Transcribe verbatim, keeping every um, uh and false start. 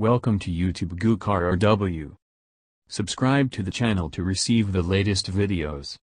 Welcome to YouTube Goo Car R W. Subscribe to the channel to receive the latest videos.